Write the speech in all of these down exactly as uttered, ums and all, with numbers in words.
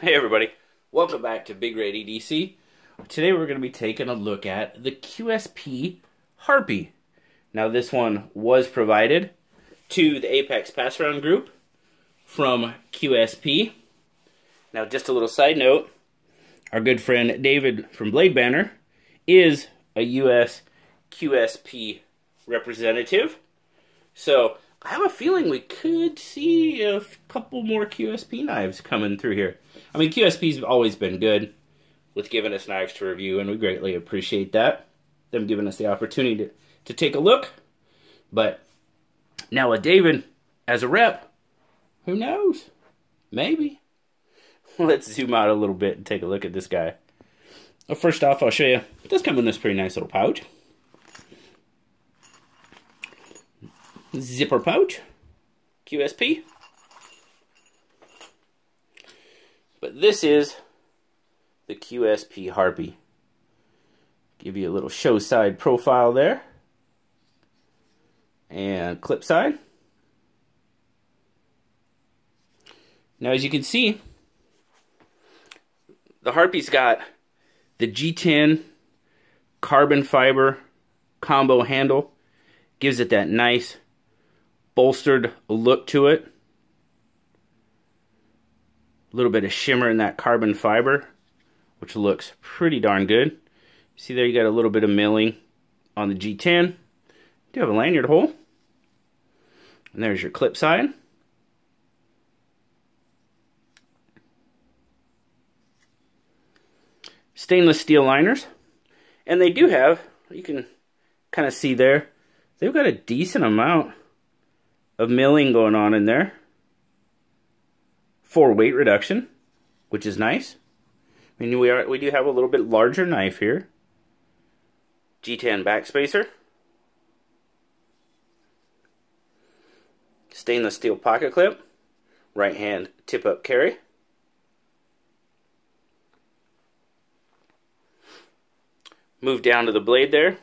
Hey everybody, welcome back to BigRedEDC. Today we're going to be taking a look at the Q S P Harpyie. Now this one was provided to the Apex Passaround Group from Q S P. Now just a little side note, our good friend David from Blade Banner is a U S Q S P representative. So I have a feeling we could see a couple more Q S P knives coming through here. I mean, Q S P's always been good with giving us knives to review, and we greatly appreciate that. Them giving us the opportunity to, to take a look. But now with David as a rep, who knows? Maybe. Let's zoom out a little bit and take a look at this guy. Well, first off, I'll show you. It does come in this pretty nice little pouch. Zipper pouch, Q S P. But this is the Q S P Harpyie. Give you a little show side profile there. And clip side. Now as you can see, the Harpyie's got the G ten carbon fiber combo handle. Gives it that nice bolstered look to it. A little bit of shimmer in that carbon fiber, which looks pretty darn good. See there, you got a little bit of milling on the G ten. Do have a lanyard hole. And there's your clip side. Stainless steel liners. And they do have, you can kind of see there, they've got a decent amount of milling going on in there for weight reduction, which is nice. I mean, we are we do have a little bit larger knife here. G ten backspacer, stainless steel pocket clip, right hand tip up carry. Move down to the blade there.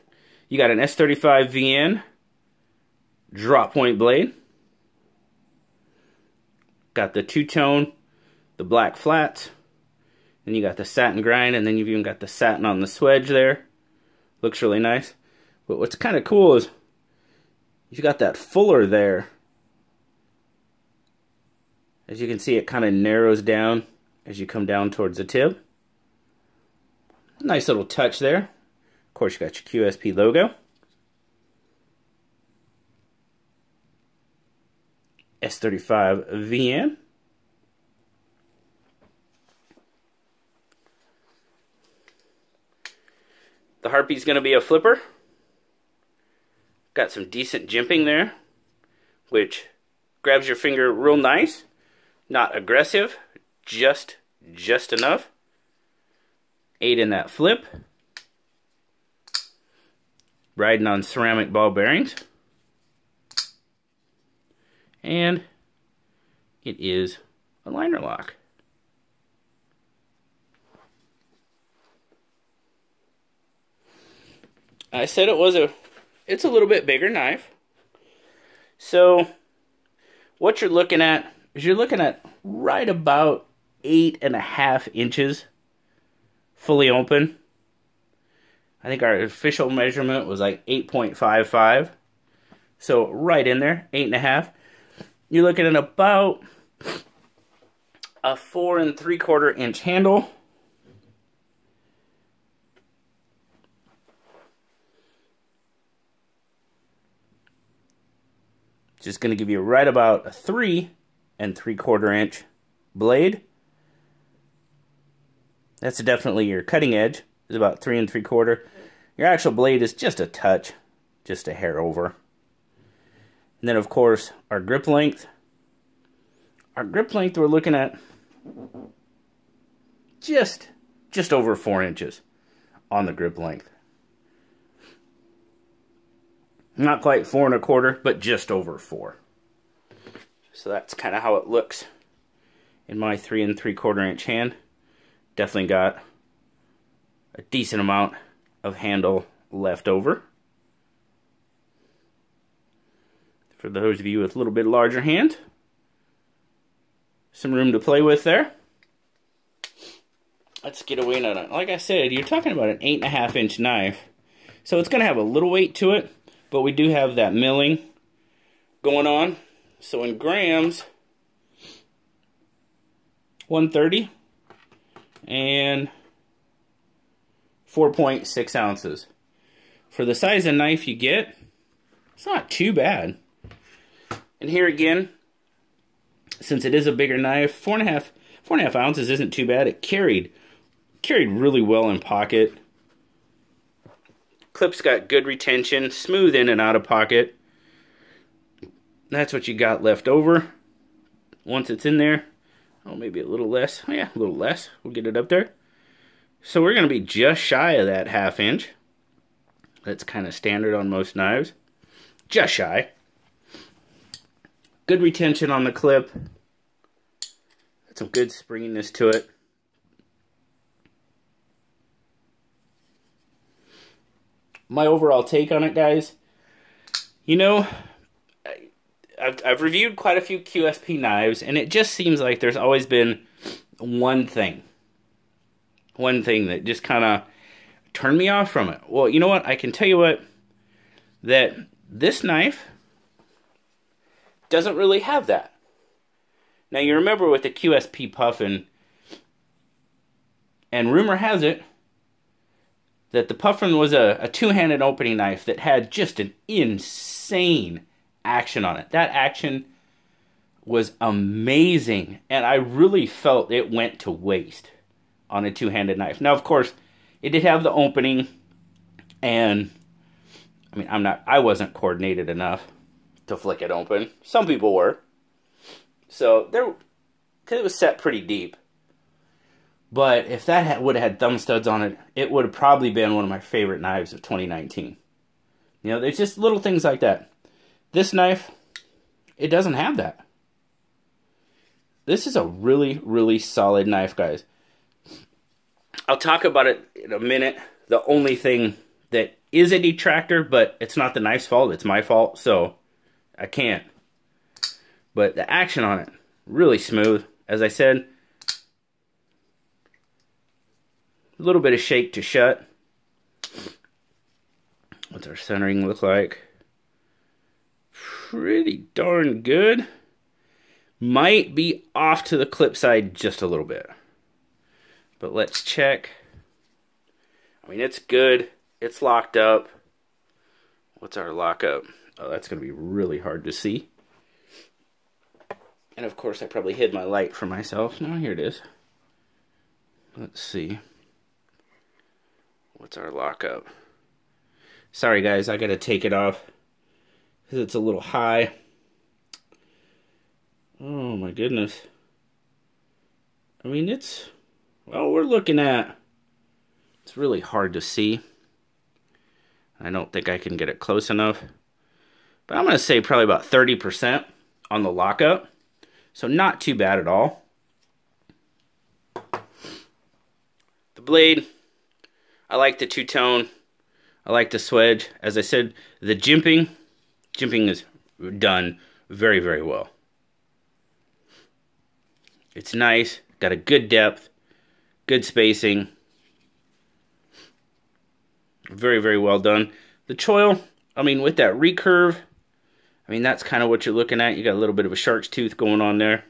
You got an S thirty-five V N drop point blade. Got the two-tone, the black flats, and you got the satin grind, and then you've even got the satin on the swedge there. Looks really nice. But what's kind of cool is you've got that fuller there. As you can see, it kind of narrows down as you come down towards the tip. Nice little touch there. Of course, you got your Q S P logo. S thirty-five V N. The Harpyie's going to be a flipper. Got some decent jimping there, which grabs your finger real nice. Not aggressive, just just enough. Aid in that flip. Riding on ceramic ball bearings. And it is a liner lock. I said it was a, it's a little bit bigger knife. So what you're looking at is you're looking at right about eight and a half inches fully open. I think our official measurement was like eight point five five. So right in there, eight and a half. You're looking at about a four and three quarter inch handle. Just gonna give you right about a three and three quarter inch blade. That's definitely your cutting edge, is about three and three quarter. Your actual blade is just a touch, just a hair over. And then, of course, our grip length. Our grip length we're looking at just, just over four inches on the grip length. Not quite four and a quarter, but just over four. So that's kind of how it looks in my three and three quarter inch hand. Definitely got a decent amount of handle left over. For those of you with a little bit larger hand, some room to play with there. let's get away on it. Like I said, you're talking about an eight and a half inch knife, so it's going to have a little weight to it, but we do have that milling going on. So in grams, one thirty and four point six ounces. For the size of knife you get, it's not too bad. And here again, since it is a bigger knife, four and a half, four and a half ounces isn't too bad. It carried, carried really well in pocket. Clip's got good retention, smooth in and out of pocket. That's what you got left over once it's in there. Oh, maybe a little less. Oh, yeah, a little less. We'll get it up there. So we're going to be just shy of that half inch. That's kind of standard on most knives. Just shy. Good retention on the clip. Got some good springiness to it. My overall take on it, guys, you know, I, I've, I've reviewed quite a few Q S P knives, and it just seems like there's always been one thing. One thing that just kind of turned me off from it. Well, you know what? I can tell you what, that this knife doesn't really have that. Now, you remember with the Q S P Puffin, and rumor has it that the Puffin was a, a two-handed opening knife that had just an insane action on it. That action was amazing, and I really felt it went to waste on a two-handed knife. Now, of course, it did have the opening, and I mean, I'm not, I wasn't coordinated enough to flick it open. Some people were. So, there, because it was set pretty deep. But if that had, would have had thumb studs on it, it would have probably been one of my favorite knives of twenty nineteen. You know, there's just little things like that. This knife, it doesn't have that. This is a really, really solid knife, guys. I'll talk about it in a minute. The only thing that is a detractor, but it's not the knife's fault, it's my fault, so I can't. But the action on it, really smooth. As I said, a little bit of shake to shut. What's our centering look like? Pretty darn good. Might be off to the clip side just a little bit. But let's check. I mean, it's good. It's locked up. What's our lockup? Oh, that's going to be really hard to see. And of course, I probably hid my light for myself. Now, here it is. Let's see. What's our lockup? Sorry guys, I gotta take it off because it's a little high. Oh my goodness. I mean, it's, well, we're looking at, it's really hard to see. I don't think I can get it close enough, but I'm gonna say probably about thirty percent on the lockup. So not too bad at all. The blade, I like the two-tone, I like the swedge. As I said, the jimping, jimping is done very, very well. It's nice, got a good depth, good spacing. Very, very well done. The choil, I mean, with that recurve, I mean, that's kind of what you're looking at. You got a little bit of a shark's tooth going on there.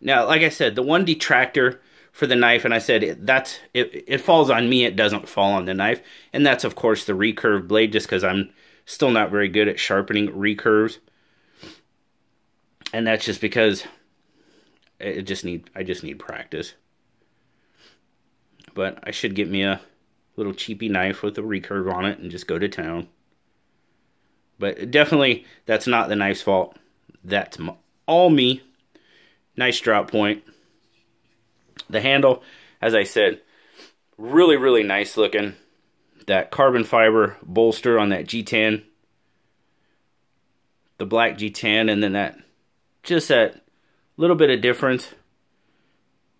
Now, like I said, the one detractor for the knife, and I said it, that's it, it falls on me, it doesn't fall on the knife, and that's of course the recurve blade, just because I'm still not very good at sharpening recurves, and that's just because it just need I just need practice. But I should get me a little cheapy knife with a recurve on it and just go to town. But definitely that's not the knife's fault, that's all me. Nice drop point. The handle, as I said, really, really nice looking. That carbon fiber bolster on that G ten. The black G ten, and then that, just that little bit of difference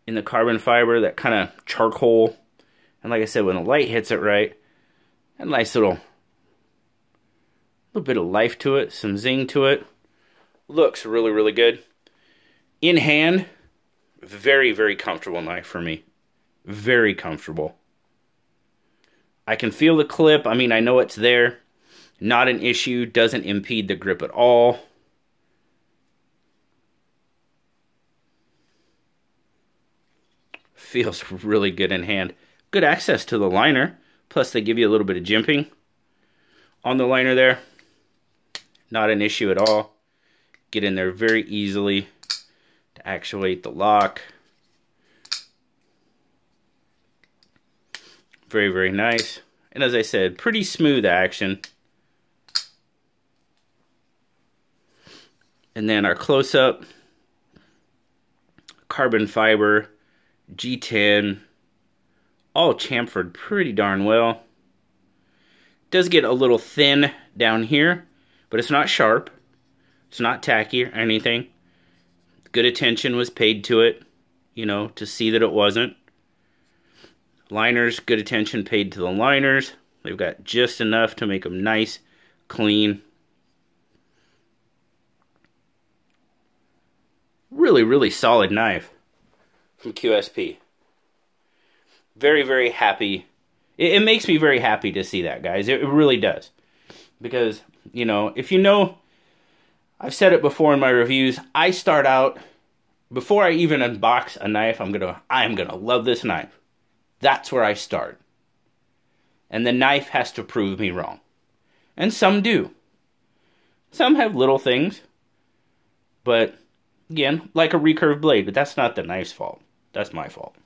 in the carbon fiber, that kind of charcoal. And like I said, when the light hits it right, a nice little, little bit of life to it, some zing to it. Looks really, really good. In hand, very, very comfortable knife for me. Very comfortable. I can feel the clip. I mean, I know it's there. Not an issue. Doesn't impede the grip at all. Feels really good in hand. Good access to the liner. Plus, they give you a little bit of jimping on the liner there. Not an issue at all. Get in there very easily to actuate the lock. Very, very nice. And as I said, pretty smooth action. And then our close-up. Carbon fiber. G ten, all chamfered pretty darn well. Does get a little thin down here, but it's not sharp. It's not tacky or anything. Good attention was paid to it, you know, to see that it wasn't. Liners, good attention paid to the liners. They've got just enough to make them nice, clean. Really, really solid knife. From Q S P. Very, very happy. It, it makes me very happy to see that, guys. It, it really does. Because, you know, if you know, I've said it before in my reviews, I start out, before I even unbox a knife, I'm gonna, I'm gonna love this knife. That's where I start. And the knife has to prove me wrong. And some do. Some have little things. But, again, like a recurve blade, but that's not the knife's fault. That's my fault.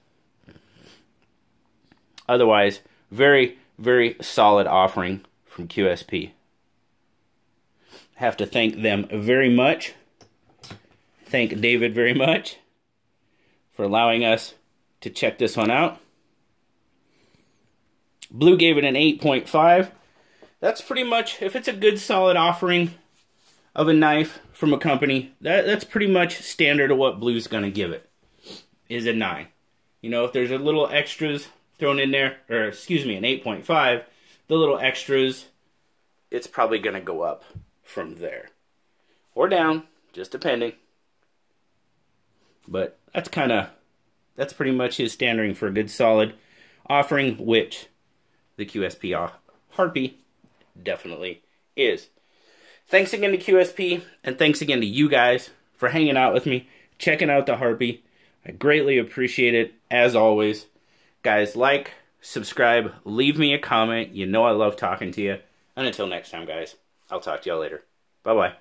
Otherwise, very, very solid offering from Q S P. I have to thank them very much. Thank David very much for allowing us to check this one out. Blue gave it an eight point five. That's pretty much, if it's a good solid offering of a knife from a company, that, that's pretty much standard of what Blue's going to give it, is a nine. You know, if there's a little extras thrown in there, or excuse me, an eight point five, the little extras, it's probably going to go up from there. Or down, just depending. But that's kind of, that's pretty much his standard for a good solid offering, which the Q S P Harpyie definitely is. Thanks again to Q S P, and thanks again to you guys for hanging out with me, checking out the Harpyie. I greatly appreciate it, as always. Guys, like, subscribe, leave me a comment. You know I love talking to you. And until next time, guys, I'll talk to y'all later. Bye-bye.